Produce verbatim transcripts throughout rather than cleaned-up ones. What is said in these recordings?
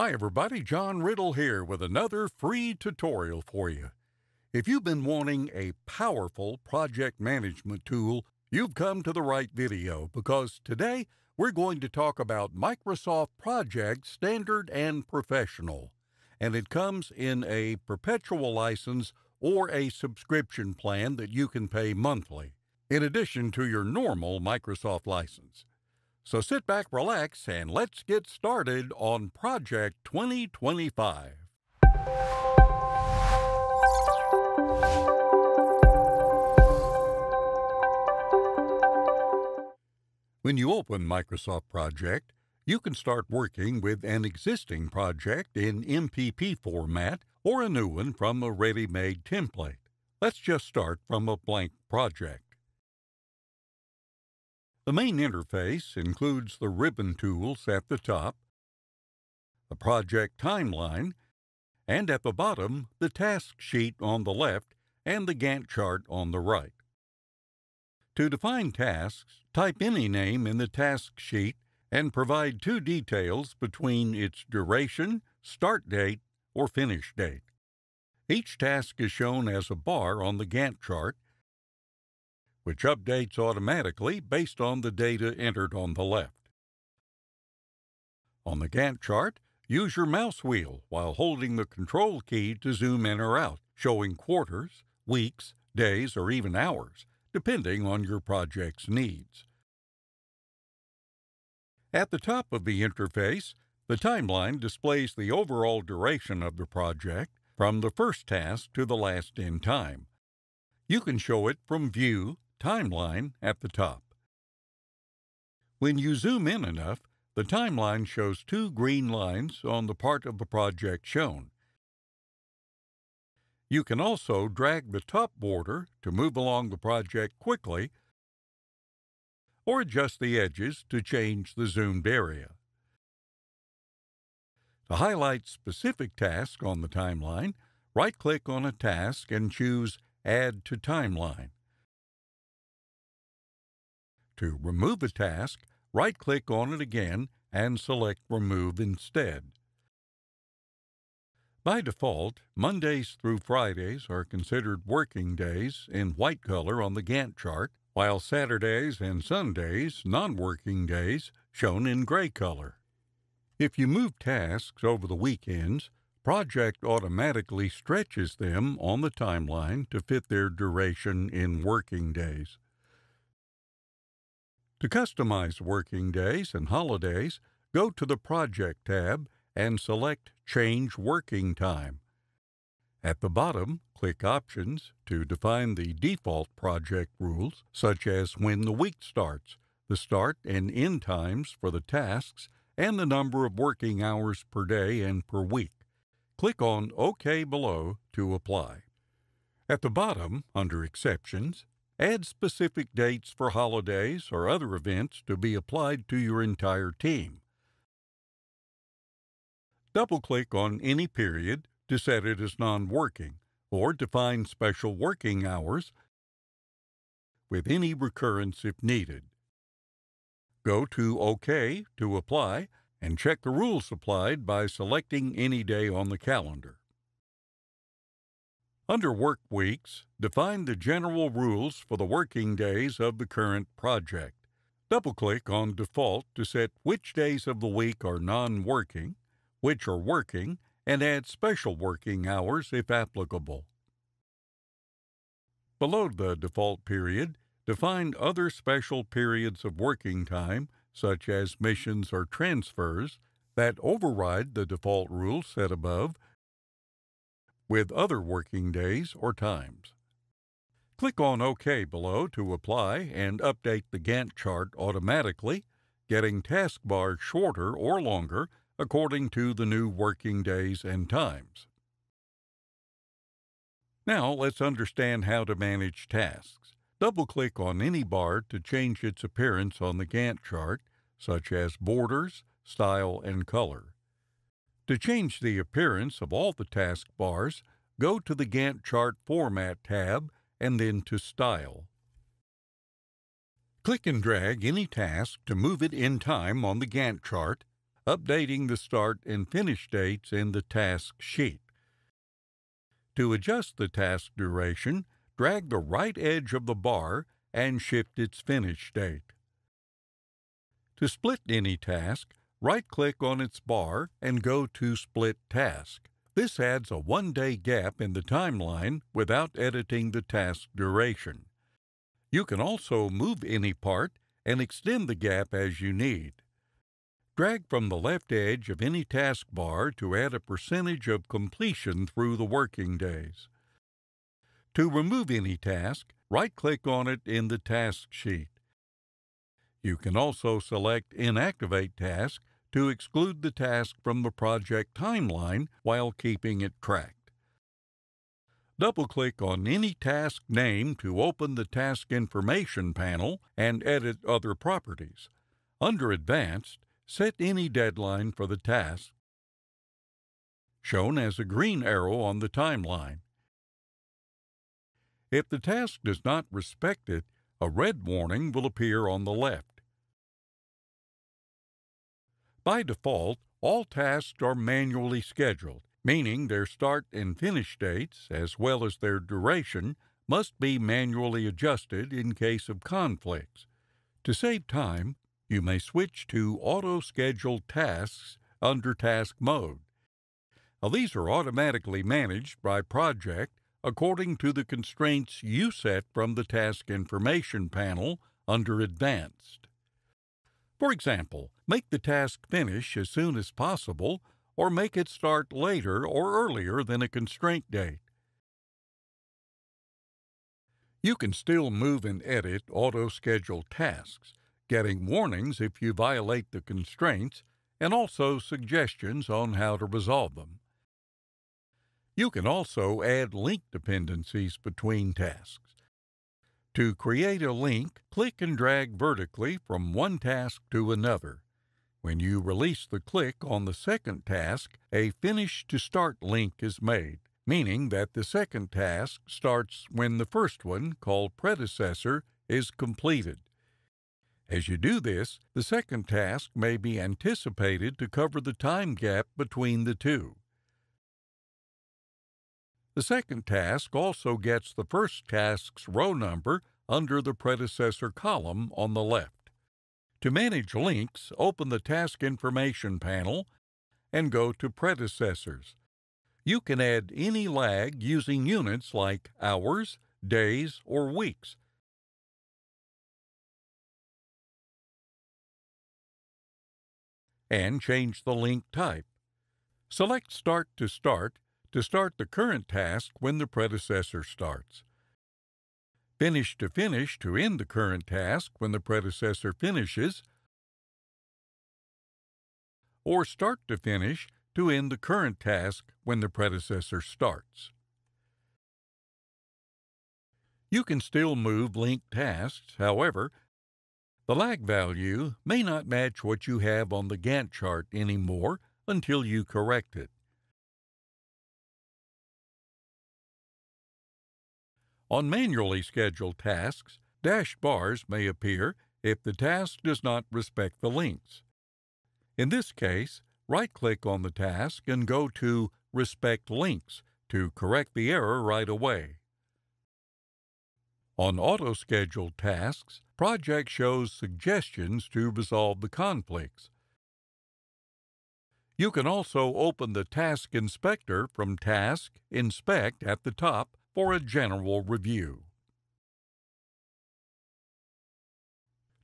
Hi everybody, John Riddle here with another free tutorial for you. If you've been wanting a powerful project management tool, you've come to the right video because today we're going to talk about Microsoft Project Standard and Professional, and it comes in a perpetual license or a subscription plan that you can pay monthly, in addition to your normal Microsoft license. So sit back, relax, and let's get started on Project twenty twenty-five. When you open Microsoft Project, you can start working with an existing project in M P P format or a new one from a ready-made template. Let's just start from a blank project. The main interface includes the ribbon tools at the top, the project timeline, and at the bottom, the task sheet on the left and the Gantt chart on the right. To define tasks, type any name in the task sheet and provide two details between its duration, start date, or finish date. Each task is shown as a bar on the Gantt chart, which updates automatically based on the data entered on the left. On the Gantt chart, use your mouse wheel while holding the control key to zoom in or out, showing quarters, weeks, days, or even hours, depending on your project's needs. At the top of the interface, the timeline displays the overall duration of the project from the first task to the last in time. You can show it from View, Timeline at the top. When you zoom in enough, the timeline shows two green lines on the part of the project shown. You can also drag the top border to move along the project quickly or adjust the edges to change the zoomed area. To highlight specific tasks on the timeline, right-click on a task and choose Add to Timeline. To remove a task, right-click on it again and select Remove instead. By default, Mondays through Fridays are considered working days in white color on the Gantt chart, while Saturdays and Sundays, non-working days, shown in gray color. If you move tasks over the weekends, Project automatically stretches them on the timeline to fit their duration in working days. To customize working days and holidays, go to the Project tab and select Change Working Time. At the bottom, click Options to define the default project rules, such as when the week starts, the start and end times for the tasks, and the number of working hours per day and per week. Click on OK below to apply. At the bottom, under Exceptions, add specific dates for holidays or other events to be applied to your entire team. Double-click on any period to set it as non-working, or define special working hours with any recurrence if needed. Go to OK to apply and check the rules applied by selecting any day on the calendar. Under Work Weeks, define the general rules for the working days of the current project. Double-click on Default to set which days of the week are non-working, which are working, and add special working hours if applicable. Below the default period, define other special periods of working time, such as missions or transfers, that override the default rule set above with other working days or times. Click on OK below to apply and update the Gantt chart automatically, getting taskbars shorter or longer according to the new working days and times. Now let's understand how to manage tasks. Double-click on any bar to change its appearance on the Gantt chart, such as borders, style, and color. To change the appearance of all the task bars, go to the Gantt chart Format tab and then to Style. Click and drag any task to move it in time on the Gantt chart, updating the start and finish dates in the task sheet. To adjust the task duration, drag the right edge of the bar and shift its finish date. To split any task, right-click on its bar and go to Split Task. This adds a one-day gap in the timeline without editing the task duration. You can also move any part and extend the gap as you need. Drag from the left edge of any taskbar to add a percentage of completion through the working days. To remove any task, right-click on it in the task sheet. You can also select Inactivate Task to exclude the task from the project timeline while keeping it tracked. Double-click on any task name to open the Task Information panel and edit other properties. Under Advanced, set any deadline for the task, shown as a green arrow on the timeline. If the task does not respect it, a red warning will appear on the left. By default, all tasks are manually scheduled, meaning their start and finish dates, as well as their duration, must be manually adjusted in case of conflicts. To save time, you may switch to Auto-Scheduled Tasks under Task Mode. Now, these are automatically managed by project according to the constraints you set from the Task Information panel under Advanced. For example, make the task finish as soon as possible, or make it start later or earlier than a constraint date. You can still move and edit auto-scheduled tasks, getting warnings if you violate the constraints, and also suggestions on how to resolve them. You can also add link dependencies between tasks. To create a link, click and drag vertically from one task to another. When you release the click on the second task, a Finish to Start link is made, meaning that the second task starts when the first one, called Predecessor, is completed. As you do this, the second task may be anticipated to cover the time gap between the two. The second task also gets the first task's row number under the predecessor column on the left. To manage links, open the Task Information panel and go to Predecessors. You can add any lag using units like hours, days, or weeks. And change the link type. Select Start to Start to start the current task when the predecessor starts. Finish to Finish to end the current task when the predecessor finishes, or Start to Finish to end the current task when the predecessor starts. You can still move linked tasks, however, the lag value may not match what you have on the Gantt chart anymore until you correct it. On manually scheduled tasks, dash bars may appear if the task does not respect the links. In this case, right-click on the task and go to Respect Links to correct the error right away. On auto-scheduled tasks, project shows suggestions to resolve the conflicts. You can also open the Task Inspector from Task Inspect at the top for a general review.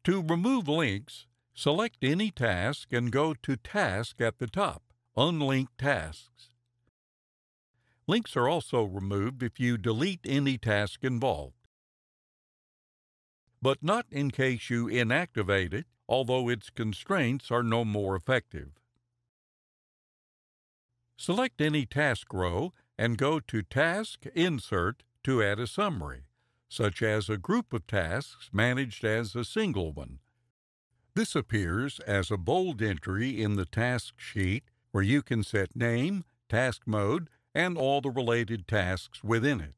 To remove links, select any task and go to Task at the top, Unlink Tasks. Links are also removed if you delete any task involved, but not in case you inactivate it, although its constraints are no more effective. Select any task row and go to Task Insert to add a summary, such as a group of tasks managed as a single one. This appears as a bold entry in the task sheet where you can set name, task mode, and all the related tasks within it.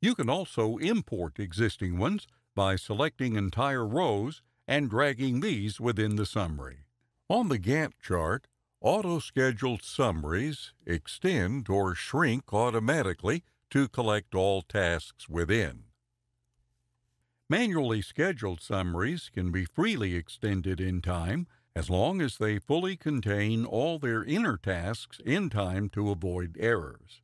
You can also import existing ones by selecting entire rows and dragging these within the summary. On the Gantt chart, auto-scheduled summaries extend or shrink automatically to collect all tasks within. Manually scheduled summaries can be freely extended in time as long as they fully contain all their inner tasks in time to avoid errors.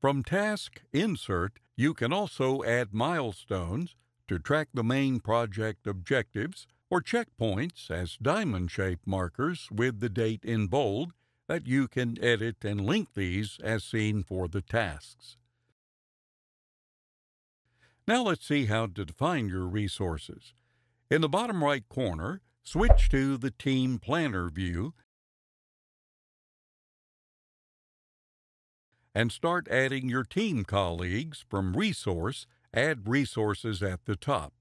From Task Insert, you can also add milestones to track the main project objectives or checkpoints as diamond-shaped markers with the date in bold that you can edit and link these as seen for the tasks. Now let's see how to define your resources. In the bottom right corner, switch to the Team Planner view and start adding your team colleagues from Resource, Add Resources at the top.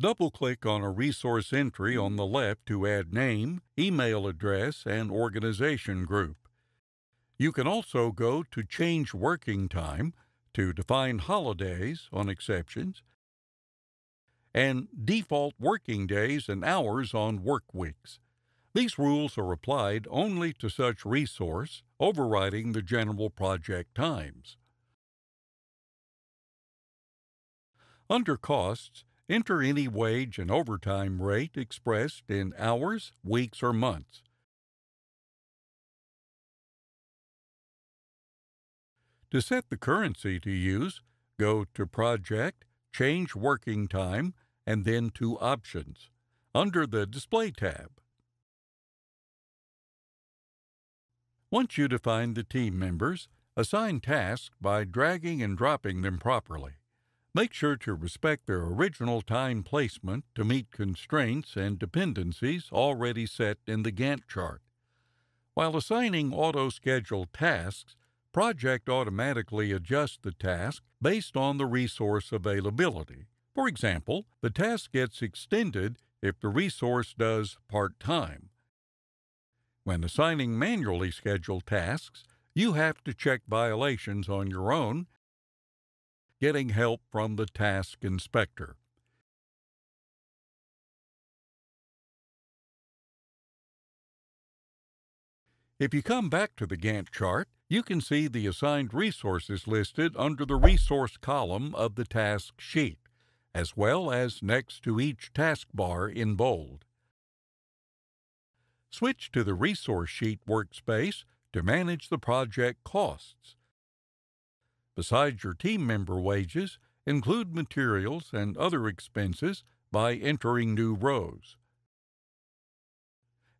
Double-click on a resource entry on the left to add name, email address, and organization group. You can also go to Change Working Time to define holidays on exceptions and default working days and hours on work weeks. These rules are applied only to such resource, overriding the general project times. Under Costs, enter any wage and overtime rate expressed in hours, weeks, or months. To set the currency to use, go to Project, Change Working Time, and then to Options, under the Display tab. Once you define the team members, assign tasks by dragging and dropping them properly. Make sure to respect their original time placement to meet constraints and dependencies already set in the Gantt chart. While assigning auto-scheduled tasks, Project automatically adjusts the task based on the resource availability. For example, the task gets extended if the resource does part-time. When assigning manually scheduled tasks, you have to check violations on your own, getting help from the task inspector. If you come back to the Gantt chart, you can see the assigned resources listed under the resource column of the task sheet, as well as next to each taskbar in bold. Switch to the resource sheet workspace to manage the project costs. Besides your team member wages, include materials and other expenses by entering new rows.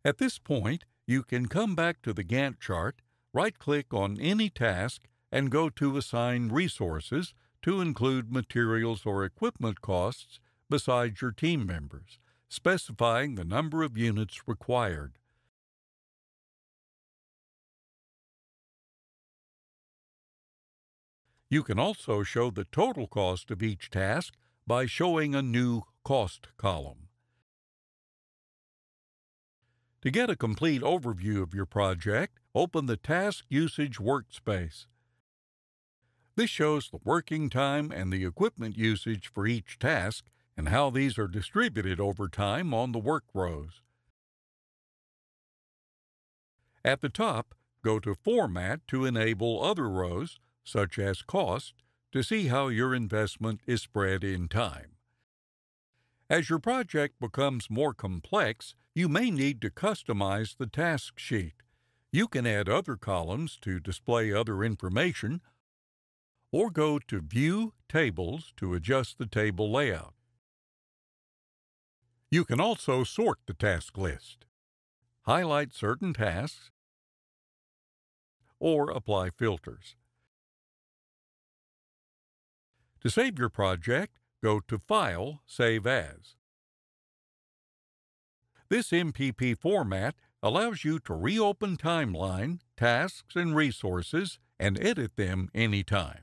At this point, you can come back to the Gantt chart, right-click on any task, and go to Assign Resources to include materials or equipment costs besides your team members, specifying the number of units required. You can also show the total cost of each task by showing a new cost column. To get a complete overview of your project, open the Task Usage workspace. This shows the working time and the equipment usage for each task and how these are distributed over time on the work rows. At the top, go to Format to enable other rows, such as cost, to see how your investment is spread in time. As your project becomes more complex, you may need to customize the task sheet. You can add other columns to display other information, or go to View Tables to adjust the table layout. You can also sort the task list, highlight certain tasks, or apply filters. To save your project, go to File, Save As. This M P P format allows you to reopen timeline, tasks, and resources, and edit them anytime.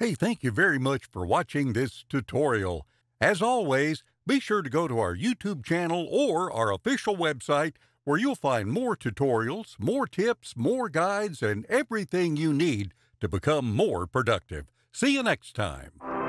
Hey, thank you very much for watching this tutorial. As always, be sure to go to our YouTube channel or our official website, where you'll find more tutorials, more tips, more guides, and everything you need to become more productive. See you next time.